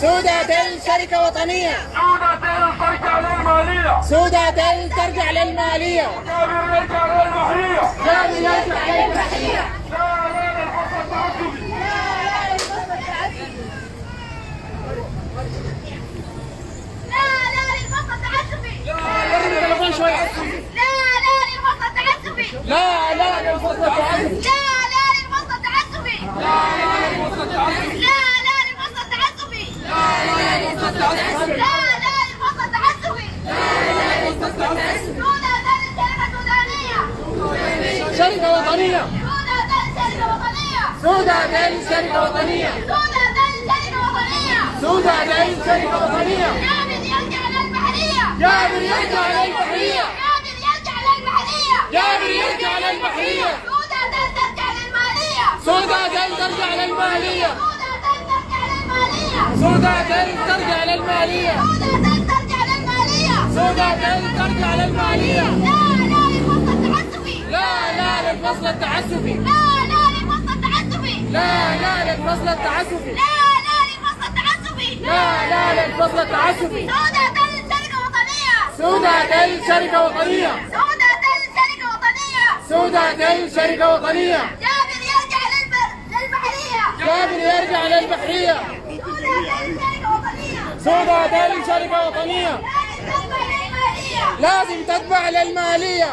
سودة شركة وطنية. سودة ترجع للمالية. سودة ترجع للمالية. جابر يرجع للمحية. جابر يرجع للمحية. لا لا للفصل التعسفي. لا لا للفصل التعسفي. لا لا للفصل التعسفي. لا لا للفصل التعسفي. لا لا للفصل التعسفي. شركة وطنية. سودة شركة وطنية. سودة شركة وطنية. جابر يرجع للمحلية. جابر يرجع للمحلية. جابر يرجع للمحلية. سودة ترجع للمالية. سودة ترجع للمالية. سودة ترجع للمالية. لا لا للفصل التعسفي. لا لا للفصل التعسفي. لا لا للفصل التعسفي. سودة شركة وطنية. سودة شركة وطنية. سودة شركة وطنية. جابر يرجع للبحرية. جابر يرجع للبحرية. سودة شركة وطنية. لازم تتبع للمالية.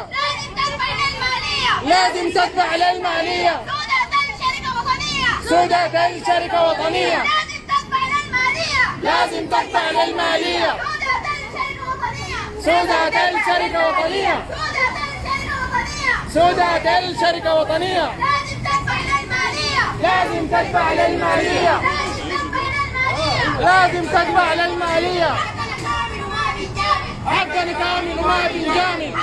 لازم تتبع للمالية. سودة شركة وطنية. سودة شركة وطنية. لازم تتبع للمالية. لازم تتبع للمالية. سودة شركة وطنية. سودة شركة وطنية. لازم تتبع للمالية. لازم تتبع للمالية. لازم تتبع للمالية. حقنا كامل وما بنجامل.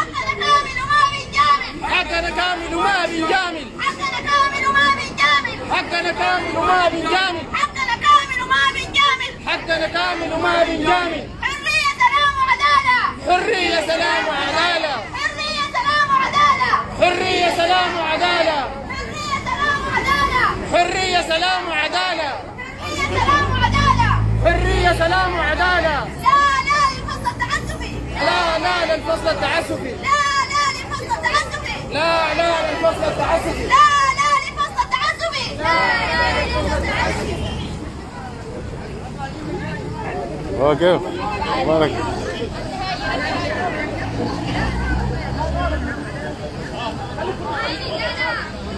حقنا كامل وما بنجامل. حقنا كامل وما بنجامل. حقنا كامل وما بنجامل. حقنا كامل وما بنجامل. حقنا كامل وما بنجامل. حرية سلام وعدالة. حرية سلام وعدالة. حرية سلام وعدالة. حرية سلام وعدالة. حرية سلام وعدالة. حرية سلام وعدالة. لا لا للفصل التعسفي. لا لا للفصل التعسفي. لا لا للفصل التعسفي. لا لا للفصل التعسفي. لا لا للفصل التعسفي. اوكي مبارك. شركة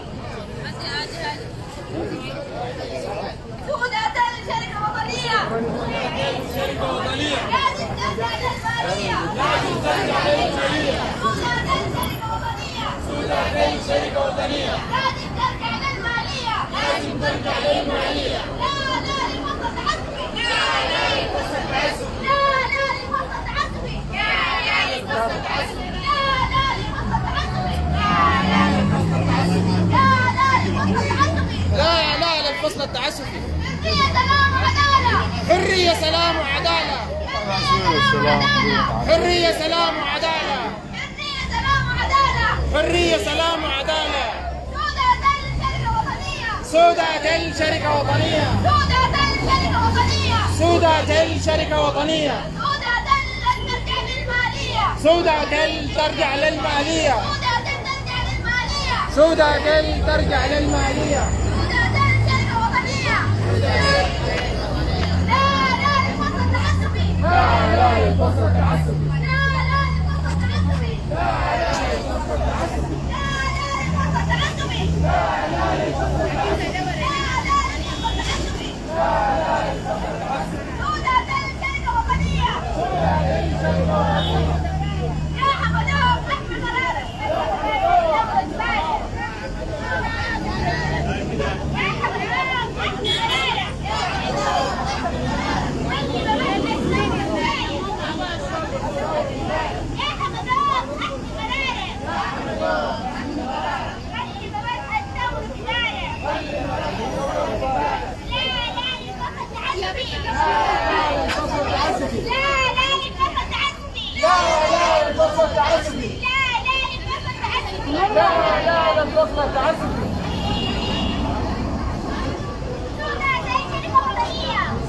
وطنية. لازم ترجع للمالية. لازم ترجع للمالية. لا لا للفصل التعسفي. لا لا للفصل التعسفي. لا لا للفصل التعسفي. لا لا للفصل التعسفي. لا لا للفصل التعسفي. لا لا للفصل التعسفي. لا لا للفصل التعسفي. لا لا للفصل التعسفي. حرية سلام وعدالة. حرية سلام وعدالة. حرية سلام وعدالة. حرية سلام وعدالة. سودة شركة وطنية. سودة شركة وطنية. سودة ترجع للمالية. سودة ترجع للمالية. لا لا للفصل التعسفي. لا لا للفصل التعسفي. لا لا بطلة تعزف.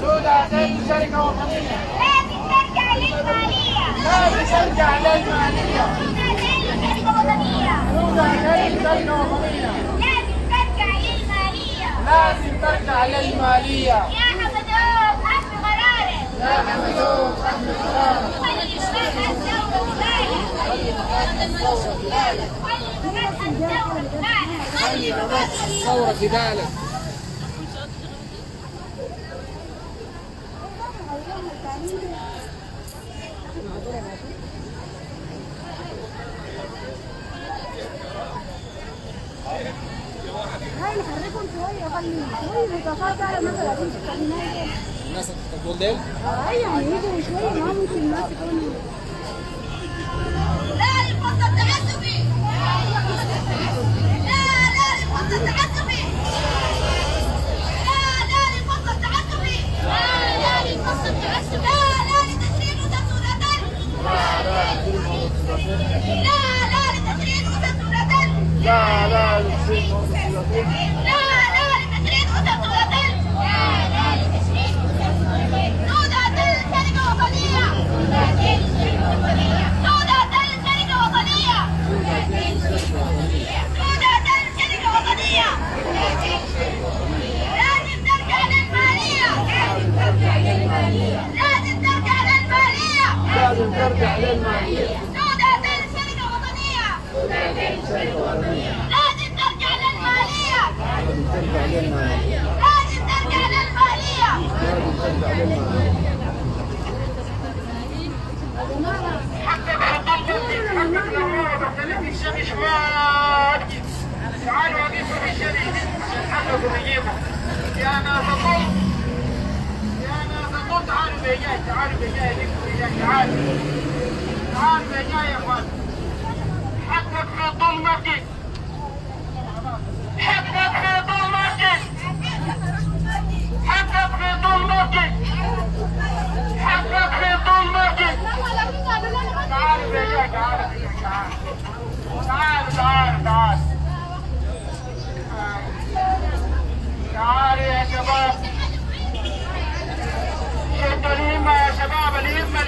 سودة زي شركة وطنية. لا بترجع للمالية. لا بترجع للمالية. سودة زي شركة وطنية. سودة زي شركة وطنية. لا بترجع للمالية. لازم ترجع للمالية. يا حمدون أخذ قرارك. يا حمدون أخذ قرارك. خلي مكانها الدولة بتاعها. خلي مكانها الثورة بتاعها. خلي مكانها الثورة بتاعها. هاي حركهم شويه خليهم شويه متفاوتة على مثلا 30 الناس هتقول ده؟ اه يعني يجوا شويه معاهم ممكن الناس تكون لا للفصل التعسفي لا لا للفصل التعسفي لا لا للفصل التعسفي لا لا للفصل التعسفي لا لا لتسريب وتسول الدم لا لا لتسريب وتسول الدم لا لا لتسريب وتسول الدم لا لا لتشريد أسر سودة لا لا لتشريد أسر سودة دل شركة وطنية سودة دل شركة وطنية سودة دل شركة وطنية سودة دل شركة وطنية سودة دل شركة وطنية لازم ترجع للمالية لازم ترجع للمالية لازم ترجع للمالية لازم ترجع للمالية سودة دل شركة وطنية سودة دل شركة وطنية لازم ترجع للمالية لازم ترجع للمالية لازم ترجع للمالية حتى بطلتوا بطلتوا الشمس واكل تعالوا اجيبوا الشمس حتى بيجيبوا يا ناس القوم يا ناس القوم تعالوا بيجاي تعالوا بيجاي اجيبوا تعالوا تعالوا بيجاي يا اخوان حتى بطلتوا المسجد حتى تخيطوا المسجد حتى تخيطوا المسجد حتى تخيطوا المسجد تعالوا يا جاي تعالوا يا جاي تعالوا تعالوا تعالوا تعالوا يا شباب شدوا الهمة يا شباب الهمة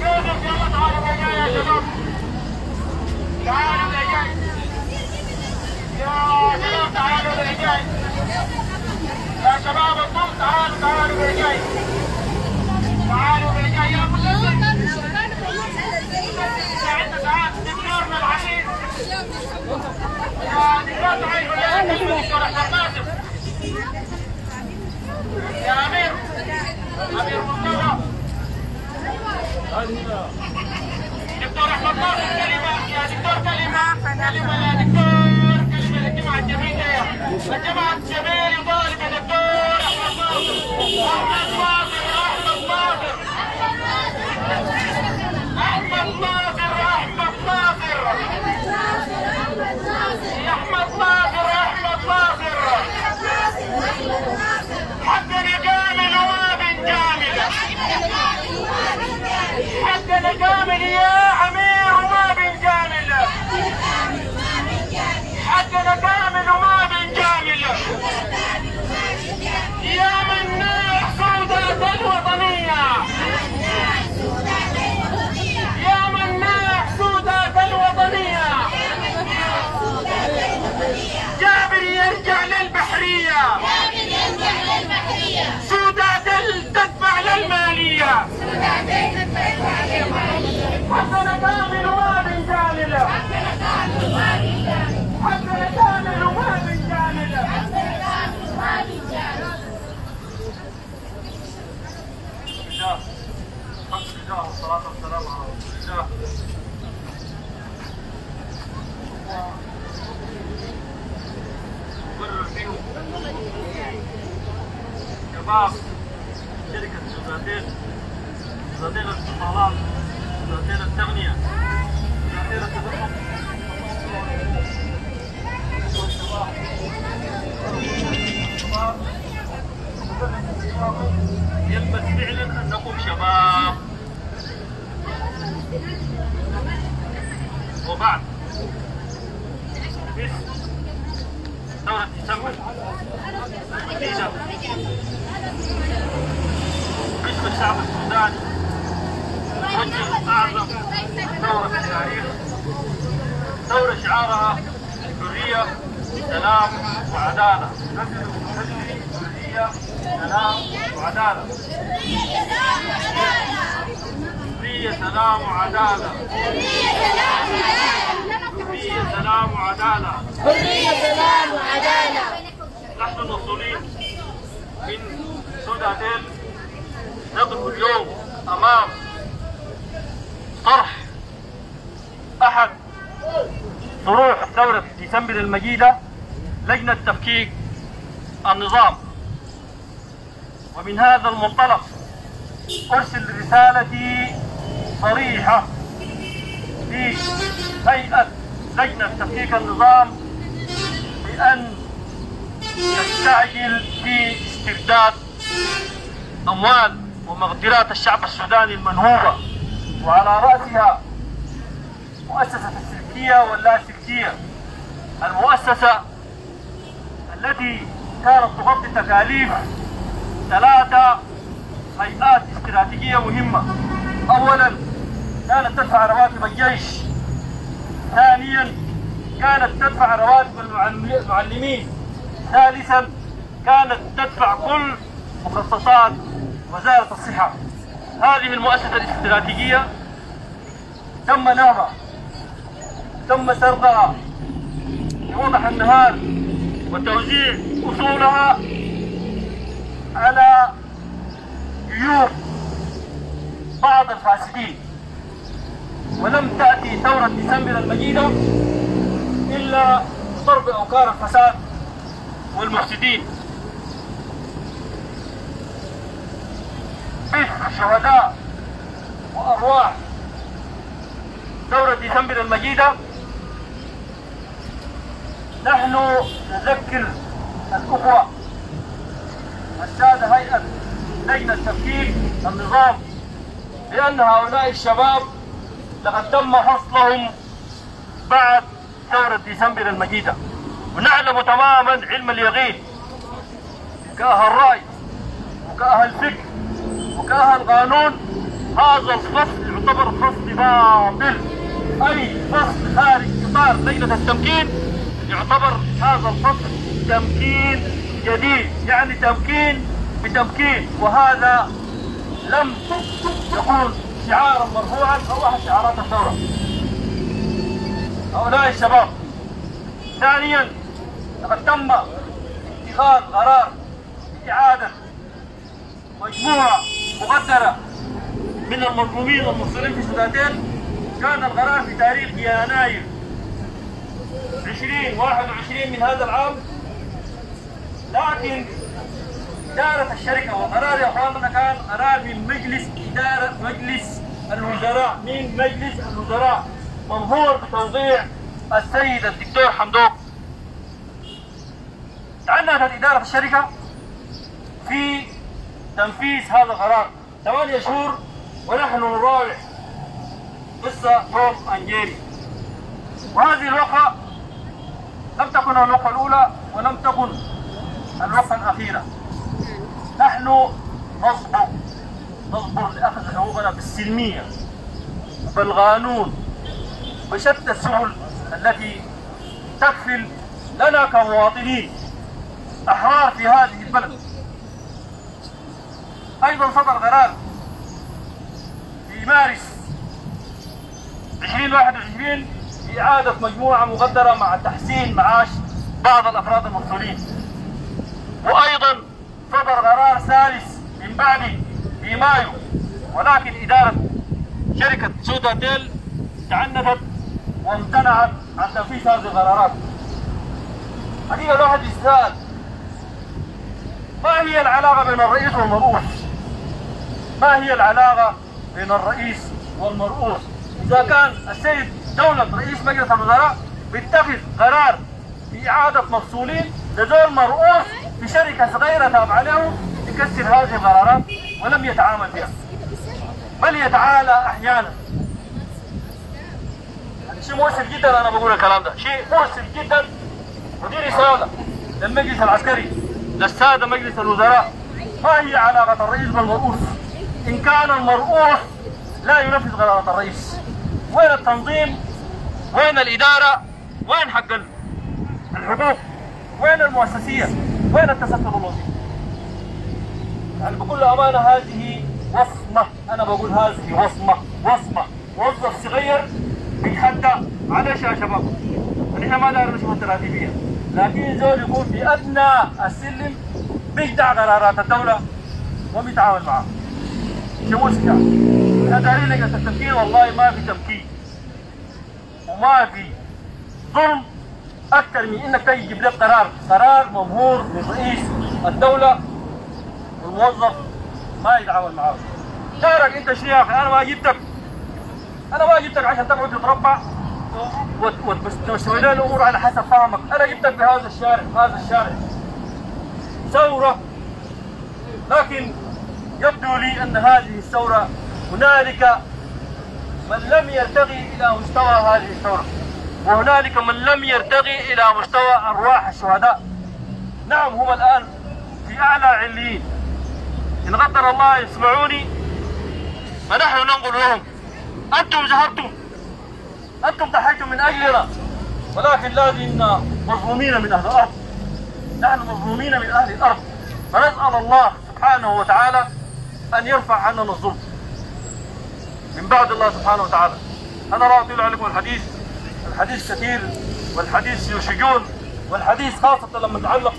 يوسف يلا تعالوا بيجاي يا شباب تعالوا بيجاي يا شباب تعالوا بيجاي يا شباب الطول تعالوا تعالوا بيجاي تعالوا بيجاي يا مدرسة يا أمير أمير مصطفى دكتور أحمد ناصر كلمة يا دكتور كلمة كلمة يا دكتور كلمة للجماعة الجميلة الجماعة الجميلة يطالب يا دكتور أحمد ناصر أحمد ناصر أحمد ناصر أحمد ناصر أحمد ناصر أحمد ناصر يا أحمد ناصر أحمد ناصر حدنا جامل وابن جامل حدنا جامل يا عمير وابن جامل حدنا جامل وابن جامل يا مناع سودة الوطنية يا مناع سودة الوطنية جابر يرجع للبحرية سودة دل تدفع للمالية سودة دل تدفع للمالية حتى نكامل وابن جامل حتى نكامل وابن جامل حتى نكامل وابن جامل حتى نكامل وابن جامل بسم الله الحمد لله والصلاة والسلام على رسول الله مبرر فيهم شباب شركة سودة دل الاتصالات يلبس فعلا أن نقوم شباب. وبعد ثورة تسمى النتيجة حزب الشعب السوداني وجه أعظم ثورة في التاريخ، ثورة شعارها الحرية سلام وعدالة. حرية سلام وعدالة. نحن المسؤولين من سودان نقف اليوم أمام طرح أحد طروح ثورة ديسمبر المجيدة، لجنة تفكيك النظام. ومن هذا المنطلق أرسل رسالتي صريحة لهيئة لجنة تفكيك النظام بأن تستعجل في استرداد أموال ومقدرات الشعب السوداني المنهوبة، وعلى رأسها مؤسسة السلكية واللاسلكية، المؤسسة التي كانت تغطي تكاليف 3 هيئات استراتيجية مهمة. أولاً كانت تدفع رواتب الجيش، ثانياً كانت تدفع رواتب المعلمين، ثالثاً كانت تدفع كل مخصصات وزارة الصحة. هذه المؤسسة الاستراتيجية تم نامها، تم سردها بوضح النهار وتوزيع أصولها على جيوب بعض الفاسدين. ولم تأتي ثورة ديسمبر المجيدة إلا بضرب أوكار الفساد والمفسدين، بث شهداء وأرواح ثورة ديسمبر المجيدة. نحن نذكر الأخوة السادة هيئة لجنة تفكيك النظام بأن هؤلاء الشباب لقد تم حصلهم بعد ثورة ديسمبر المجيدة، ونعلم تماما علم اليقين كأهل الرأي وكأهل الفكر وكأهل القانون هذا الفصل يعتبر فصل باطل. أي فصل خارج إطار لجنة التمكين يعتبر هذا الفصل تمكين جديد، يعني تمكين بتمكين، وهذا لم يكون شعارا مرفوعا او احد شعارات الثوره. هؤلاء الشباب ثانيا لقد تم اتخاذ قرار اعاده مجموعه مقدره من المظلومين والمحصورين في السودان. كان القرار في تاريخ يناير 2021 من هذا العام، لكن إدارة الشركة وقرار يا إخواننا كان قرار من مجلس إدارة مجلس الوزراء، من مجلس الوزراء منظور بتوضيع السيد الدكتور حمدوك. تعنتت إدارة الشركة في تنفيذ هذا القرار 8 شهور، ونحن نراوح قصة توم أنجيري. وهذه الوقعة لم تكن الوقعة الأولى ولم تكن الوقفة الأخيرة. نحن نصبر لأخذ حقوقنا بالسلمية وبالقانون وشتى السبل التي تكفل لنا كمواطنين أحرار في هذه البلد. أيضا صدر قرار في مارس 2021 بإعادة مجموعة مقدرة مع تحسين معاش بعض الأفراد المفصولين. وأيضا صدر قرار ثالث من بعده في مايو، ولكن إدارة شركة سوداتيل تعنتت وامتنعت عن تنفيذ هذه القرارات. حقيقة الواحد يسأل ما هي العلاقة بين الرئيس والمرؤوس؟ ما هي العلاقة بين الرئيس والمرؤوس. إذا كان السيد دولة رئيس مجلس الوزراء بيتخذ قرار بإعادة مفصولين لزول مرؤوس في شركة صغيرة تابعة له يكسر هذه القرارات ولم يتعامل بها، بل يتعالى أحيانا. هذا شيء مؤسف جدا، أنا بقول الكلام ده شيء مؤسف جدا. ودي رسالة للمجلس العسكري، للسادة مجلس الوزراء، ما هي علاقة الرئيس بالمرؤوس؟ إن كان المرؤوس لا ينفذ قرارات الرئيس، وين التنظيم؟ وين الإدارة؟ وين حق الحقوق؟ وين المؤسسية؟ وين التستر الوظيفي؟ يعني بكل أمانة هذه وصمة، أنا بقول هذه وصمة، وصمة، موظف صغير بيتحدى على شبابه. نحن ما دايرين نشوف التراتيبية، لكن زول يكون في أدنى السلم بيجدع قرارات الدولة وبيتعامل معها. شيء مشكلة يعني. احنا دايرين لجنة التمكين، والله ما في تمكين وما في ظلم أكثر من إنك تجيب لك قرار ممهور من رئيس الدولة والموظف ما يتعامل معاه. دارك أنت شنو يا أخي؟ أنا ما جبتك عشان تقعد تتربع وتسوي لنا الأمور على حسب فهمك، أنا جبتك بهذا الشارع، ثورة، لكن يبدو لي أن هذه الثورة هنالك من لم يرتقي إلى مستوى هذه الثورة، وهنالك من لم يرتقي إلى مستوى أرواح الشهداء. نعم هم الآن في أعلى عليين، إن قدر الله يسمعوني فنحن ننقل لهم: أنتم ذهبتم، أنتم ضحيتم من أجلنا، ولكن لا زلنا مظلومين من أهل الأرض، نحن مظلومين من أهل الأرض، فنسأل الله سبحانه وتعالى أن يرفع عنا الظلم من بعد الله سبحانه وتعالى. أنا لا أطيل عليكم الحديث، الحديث كثير والحديث يشجون، والحديث خاصة لما يتعلق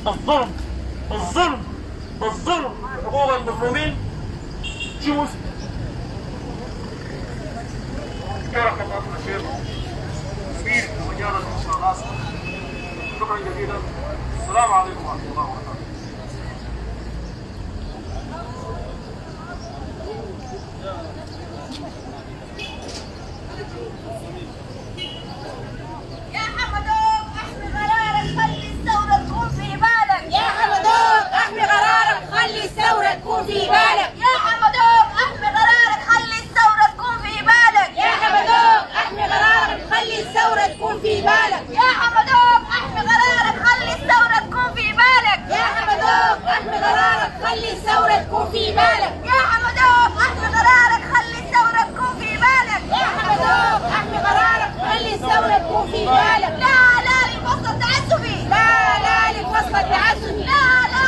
بالظلم حقوق المظلومين شيء مسلم. شكرا جزيلا، السلام عليكم ورحمة الله وبركاته. يا حمدوك احمي قرارك، خلي الثورة تكون في بالك. يا حمدوك احمي قرارك، خلي الثورة تكون في بالك. يا حمدوك احمي قرارك، خلي الثورة تكون في بالك. يا حمدوك احمي قرارك، خلي الثورة تكون في بالك. يا حمدوك احمي قرارك، خلي الثورة تكون في بالك. يا حمدوك احمي قرارك، خلي الثورة تكون في بالك. يا حمدوك احمي قرارك، خلي الثورة تكون في بالك. يا حمدوك احمي قرارك، خلي الثورة تكون في بالك. لا لا للفصل التعسفي، لا لا للفصل التعسفي، لا لا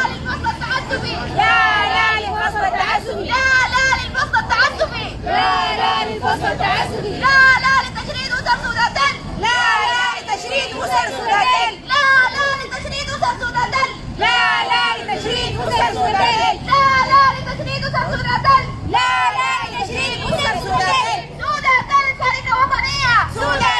للفصل التعسفي، لا لا للفصل التعسفي، لا لا للفصل التعسفي، لا لا للفصل التعسفي، لا لا لتشريد أسر سوداء، لا لا لتشريد أسر سوداء، لا لا لتشريد أسر سوداء، لا لا لتشريد أسر سوداء، لا لا لتشريد أسر سوداء، لا لا لتشريد أسر سوداء. سوداء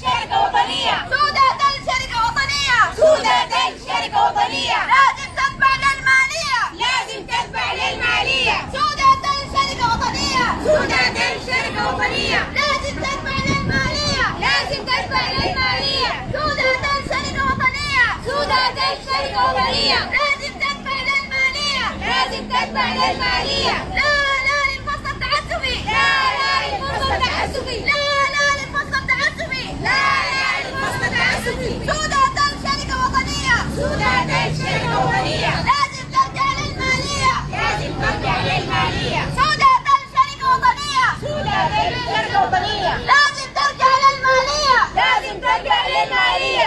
شركة وطنية، سوداء شركة وطنية، سوداء شركة وطنية، سوداء شركة وطنية، لازم تتبع للمالية، لازم تتبع للمالية، سوداء شركة وطنية، سوداء شركة وطنية، لازم تتبع للمالية، لازم تتبع للمالية، سوداء شركة وطنية، سوداء شركة وطنية، لازم تتبع للمالية، لازم تتبع للمالية. لا لا للفصل التعسفي، لا لا للفصل التعسفي، لا لا للفصل التعسفي، لا لا للفصل التعسفي، سوداء شركة وطنية، سوداء شركة وطنية، لازم ترجع للمالية، لازم ترجع للمالية، سوداء شركة وطنية، سوداء شركة وطنية، لازم ترجع للمالية، لازم ترجع للمالية.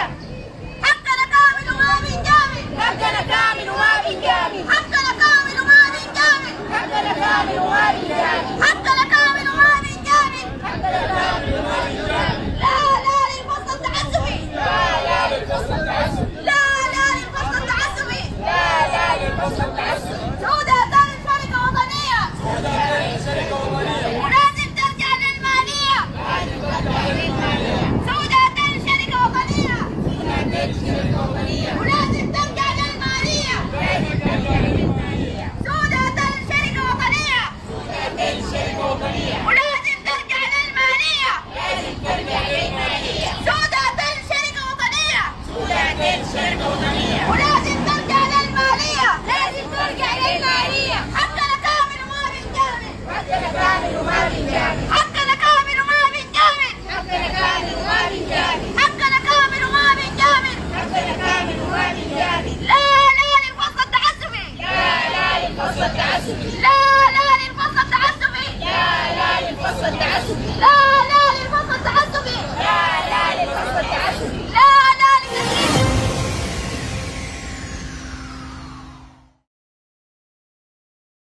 حقنا كامل وما بنجامل، حقنا كامل وما بنجامل، حقنا كامل وما بنجامل، حقنا كامل وما بنجامل، حقنا كامل وما بنجامل، حقنا كامل وما بنجامل. لا لا للفصل التعسفي، لا لا للفصل التعسفي، لا لا للفصل التعسفي، لا لا للفصل التعسفي، سوداء شركة وطنية، سوداء شركة وطنية، ولازم ترجع للمالية، ولازم ترجع للمالية، لازم ترجع للمالية حتى نكامل وما بنكامل، حتى نكامل وما بنكامل، حتى نكامل وما بنكامل، حتى نكامل وما بنكامل، حتى نكامل وما بنكامل، حتى نكامل وما بنكامل. لا لا للفصل التعسفي، لا لا للفصل التعسفي.